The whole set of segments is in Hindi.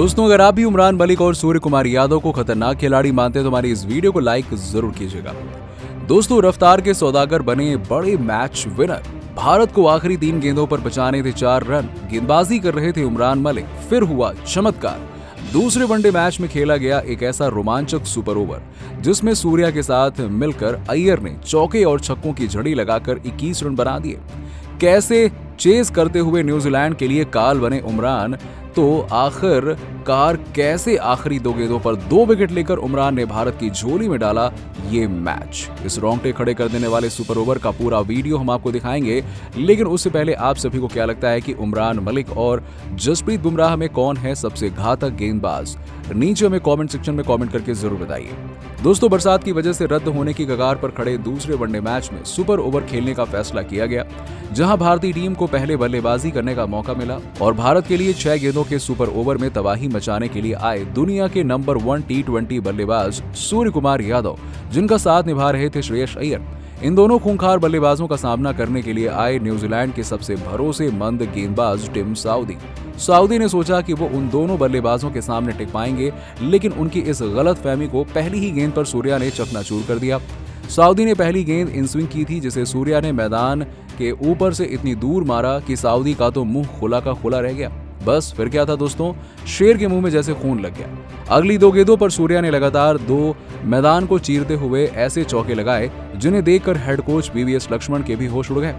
दोस्तों, अगर आप भी उमरान मलिक और सूर्यकुमार यादव को खतरनाक खिलाड़ी मानते हैं तो हमारी इस वीडियो को लाइक जरूर कीजिएगा। दोस्तों, रफ्तार के सौदागर बने बड़े मैच विनर। भारत को आखिरी 3 गेंदों पर बचाने थे 4 रन। गेंदबाजी कर रहे थे उमरान मलिक, फिर हुआ चमत्कार। दूसरे वनडे मैच में खेला गया एक ऐसा रोमांचक सुपर ओवर जिसमें सूर्या के साथ मिलकर अय्यर ने चौके और छक्कों की झड़ी लगाकर 21 रन बना दिए। कैसे चेस करते हुए न्यूजीलैंड के लिए काल बने उमरान, तो आखिर कार कैसे आखिरी 2 गेंदों पर 2 विकेट लेकर उमरान ने भारत की झोली में डाला ये मैच। इस रोंगटे खड़े कर देने वाले सुपर ओवर का पूरा वीडियो हम आपको दिखाएंगे, लेकिन उससे पहले आप सभी को क्या लगता है कि उमरान मलिक और जसप्रीत बुमराह में कौन है सबसे घातक गेंदबाज? नीचे हमें कमेंट सेक्शन में कमेंट करके जरूर बताइए। दोस्तों, बरसात की वजह से रद्द होने की कगार पर खड़े दूसरे वनडे मैच में सुपर ओवर खेलने का फैसला किया गया, जहां भारतीय टीम को पहले बल्लेबाजी करने का मौका मिला और भारत के लिए 6 गेंदों के सुपर ओवर में तबाही मचाने के लिए आए दुनिया के नंबर 1 T20 बल्लेबाज सूर्यकुमार यादव, जिनका साथ निभा रहे थे श्रेयस अय्यर। इन दोनों खूंखार बल्लेबाजों का सामना करने के लिए आए न्यूजीलैंड के सबसे भरोसेमंद गेंदबाज टिम साउदी ने सोचा कि वो उन दोनों बल्लेबाजों के सामने टिक पाएंगे, लेकिन उनकी इस गलतफहमी को पहली ही गेंद पर सूर्या ने चकनाचूर कर दिया। साउदी ने पहली गेंद इनस्विंग की थी, जिसे सूर्या ने मैदान के ऊपर से इतनी दूर मारा कि साउदी का तो मुंह खुला का खुला रह गया। बस फिर क्या था दोस्तों, शेर के मुंह में जैसे खून लग गया। अगली 2 गेंदों पर सूर्या ने लगातार 2 मैदान को चीरते हुए ऐसे चौके लगाए जिन्हें देखकर हेड कोच बीवीएस लक्ष्मण के भी होश उड़ गए।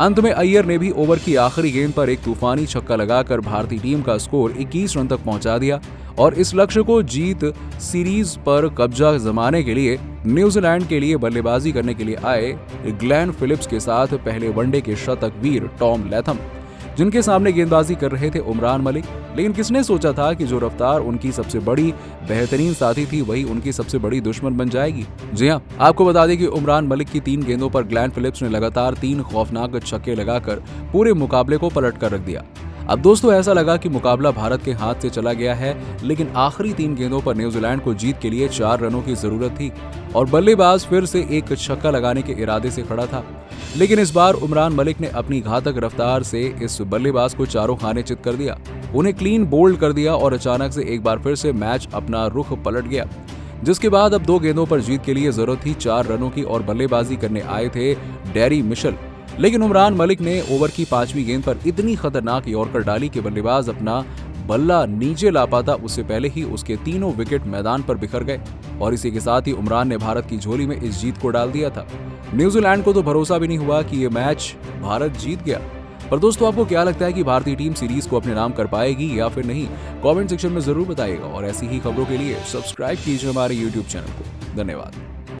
अंत में अय्यर ने भी ओवर की आखिरी गेंद पर एक तूफानी छक्का लगाकर भारतीय टीम का स्कोर 21 रन तक पहुंचा दिया और इस लक्ष्य को जीत सीरीज पर कब्जा जमाने के लिए न्यूजीलैंड के लिए बल्लेबाजी करने के लिए आए ग्लेन फिलिप्स के साथ पहले वनडे के शतक वीर टॉम लेथम, जिनके सामने गेंदबाजी कर रहे थे उमरान मलिक। लेकिन किसने सोचा था कि जो रफ्तार उनकी सबसे बड़ी बेहतरीन साथी थी वही उनकी सबसे बड़ी दुश्मन बन जाएगी। जी हां, आपको बता दें कि उमरान मलिक की 3 गेंदों पर ग्लेन फिलिप्स ने लगातार 3 खौफनाक छक्के लगाकर पूरे मुकाबले को पलट कर रख दिया। अब दोस्तों, ऐसा लगा कि मुकाबला भारत के हाथ से चला गया है, लेकिन आखिरी 3 गेंदों पर न्यूजीलैंड को जीत के लिए 4 रनों की जरूरत थी और बल्लेबाज फिर से एक छक्का लगाने के इरादे से खड़ा था, लेकिन इस बार उमरान मलिक ने अपनी घातक रफ्तार से इस बल्लेबाज को चारों खाने चित कर दिया, उन्हें क्लीन बोल्ड कर दिया और अचानक से एक बार फिर से मैच अपना रुख पलट गया, जिसके बाद अब 2 गेंदों पर जीत के लिए जरूरत थी 4 रनों की और बल्लेबाजी करने आए थे डेरी मिशल। लेकिन उमरान मलिक ने ओवर की 5वीं गेंद पर इतनी खतरनाक यॉर्कर डाली कि बल्लेबाज अपना बल्ला नीचे ला पाता उससे पहले ही उसके 3 विकेट मैदान पर बिखर गए और इसी के साथ ही उमरान ने भारत की झोली में इस जीत को डाल दिया था। न्यूजीलैंड को तो भरोसा भी नहीं हुआ कि ये मैच भारत जीत गया। पर दोस्तों, आपको क्या लगता है कि भारतीय टीम सीरीज को अपने नाम कर पाएगी या फिर नहीं? कमेंट सेक्शन में जरूर बताइएगा और ऐसी ही खबरों के लिए सब्सक्राइब कीजिए हमारे YouTube चैनल को। धन्यवाद।